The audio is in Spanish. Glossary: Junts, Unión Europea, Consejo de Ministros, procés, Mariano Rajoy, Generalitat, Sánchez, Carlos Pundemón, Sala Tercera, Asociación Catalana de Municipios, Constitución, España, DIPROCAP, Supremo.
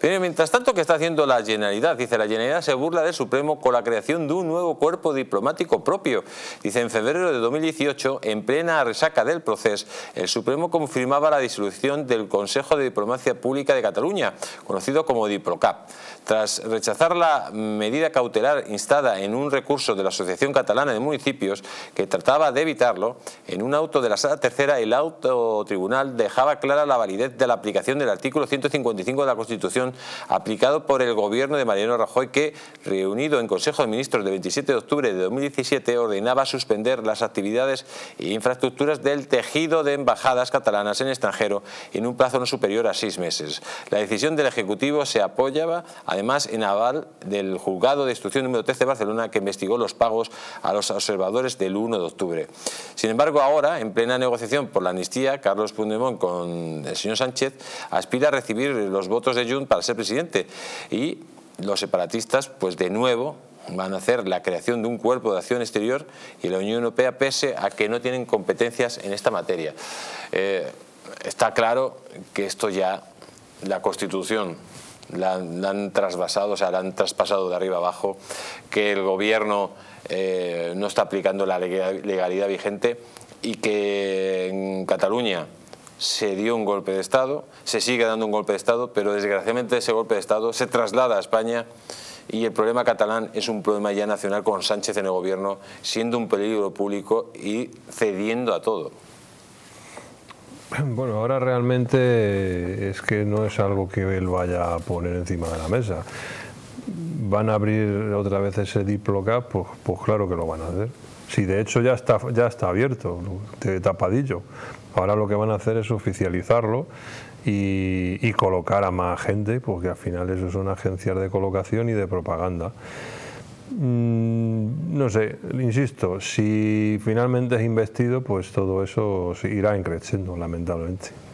Pero mientras tanto, ¿qué está haciendo la Generalitat? Dice, la Generalitat se burla del Supremo con la creación de un nuevo cuerpo diplomático propio. Dice, en febrero de 2018, en plena resaca del procés, el Supremo confirmaba la disolución del Consejo de Diplomacia Pública de Cataluña, conocido como DIPROCAP. Tras rechazar la medida cautelar instada en un recurso de la Asociación Catalana de Municipios, que trataba de evitarlo, en un auto de la Sala Tercera, el auto tribunal dejaba clara la validez de la aplicación del artículo 155 de la Constitución aplicado por el gobierno de Mariano Rajoy, que, reunido en Consejo de Ministros de 27 de octubre de 2017, ordenaba suspender las actividades e infraestructuras del tejido de embajadas catalanas en extranjero en un plazo no superior a 6 meses. La decisión del Ejecutivo se apoyaba además en aval del Juzgado de Instrucción número 13 de Barcelona, que investigó los pagos a los observadores del 1 de octubre. Sin embargo, ahora, en plena negociación por la amnistía, Carlos Pundemón con el señor Sánchez aspira a recibir los votos de Junts para ser presidente, y los separatistas pues de nuevo van a hacer la creación de un cuerpo de acción exterior y la Unión Europea, pese a que no tienen competencias en esta materia. Está claro que esto ya la Constitución la han trasvasado, o sea, la han traspasado de arriba abajo, que el gobierno no está aplicando la legalidad vigente y que en Cataluña se dio un golpe de Estado, se sigue dando un golpe de Estado, pero desgraciadamente ese golpe de Estado se traslada a España, y el problema catalán es un problema ya nacional, con Sánchez en el gobierno, siendo un peligro público y cediendo a todo. Bueno, ahora realmente es que no es algo que él vaya a poner encima de la mesa. ¿Van a abrir otra vez ese DIPROCAP? Pues claro que lo van a hacer. Si de hecho ya está abierto, de tapadillo. Ahora lo que van a hacer es oficializarlo y colocar a más gente, porque al final eso son agencias de colocación y de propaganda. No sé, insisto, si finalmente es investido, pues todo eso irá creciendo, lamentablemente.